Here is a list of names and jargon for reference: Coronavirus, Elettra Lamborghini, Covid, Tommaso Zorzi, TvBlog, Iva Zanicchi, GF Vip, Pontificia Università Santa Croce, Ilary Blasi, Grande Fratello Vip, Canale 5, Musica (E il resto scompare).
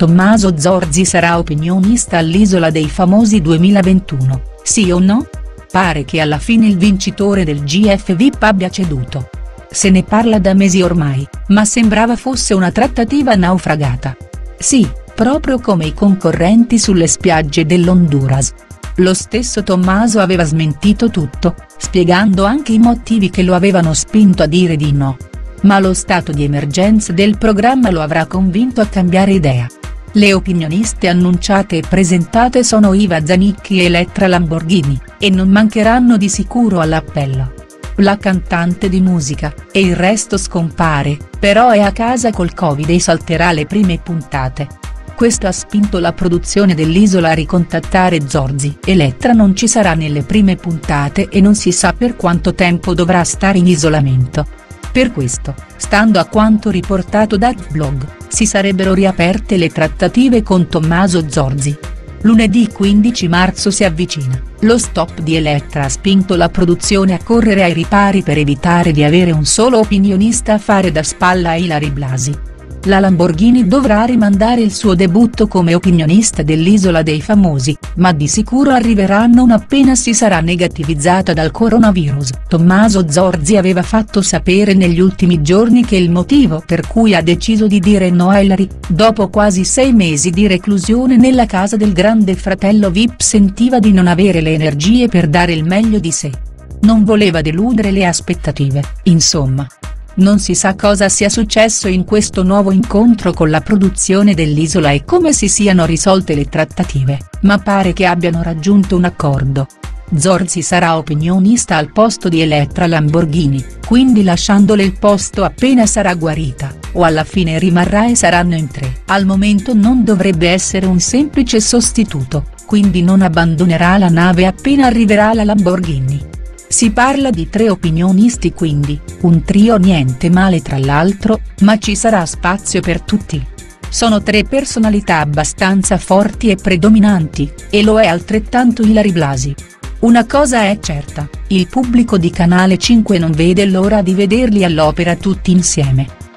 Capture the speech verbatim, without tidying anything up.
Tommaso Zorzi sarà opinionista all'Isola dei Famosi duemilaventuno, sì o no? Pare che alla fine il vincitore del G F Vip abbia ceduto. Se ne parla da mesi ormai, ma sembrava fosse una trattativa naufragata. Sì, proprio come i concorrenti sulle spiagge dell'Honduras. Lo stesso Tommaso aveva smentito tutto, spiegando anche i motivi che lo avevano spinto a dire di no. Ma lo stato di emergenza del programma lo avrà convinto a cambiare idea. Le opinioniste annunciate e presentate sono Iva Zanicchi e Elettra Lamborghini, e non mancheranno di sicuro all'appello. La cantante di musica, e il resto scompare, però è a casa col Covid e salterà le prime puntate. Questo ha spinto la produzione dell'Isola a ricontattare Zorzi. Elettra non ci sarà nelle prime puntate e non si sa per quanto tempo dovrà stare in isolamento. Per questo, stando a quanto riportato da TvBlog, si sarebbero riaperte le trattative con Tommaso Zorzi. Lunedì quindici marzo si avvicina, lo stop di Elettra ha spinto la produzione a correre ai ripari per evitare di avere un solo opinionista a fare da spalla a Ilary Blasi. La Lamborghini dovrà rimandare il suo debutto come opinionista dell'Isola dei Famosi, ma di sicuro arriverà non appena si sarà negativizzata dal coronavirus. Tommaso Zorzi aveva fatto sapere negli ultimi giorni che il motivo per cui ha deciso di dire no a Ilary, dopo quasi sei mesi di reclusione nella casa del Grande Fratello Vip, sentiva di non avere le energie per dare il meglio di sé. Non voleva deludere le aspettative, insomma. Non si sa cosa sia successo in questo nuovo incontro con la produzione dell'Isola e come si siano risolte le trattative, ma pare che abbiano raggiunto un accordo. Zorzi sarà opinionista al posto di Elettra Lamborghini, quindi lasciandole il posto appena sarà guarita, o alla fine rimarrà e saranno in tre. Al momento non dovrebbe essere un semplice sostituto, quindi non abbandonerà la nave appena arriverà la Lamborghini. Si parla di tre opinionisti, quindi, un trio niente male tra l'altro, ma ci sarà spazio per tutti. Sono tre personalità abbastanza forti e predominanti, e lo è altrettanto Ilary Blasi. Una cosa è certa, il pubblico di Canale cinque non vede l'ora di vederli all'opera tutti insieme.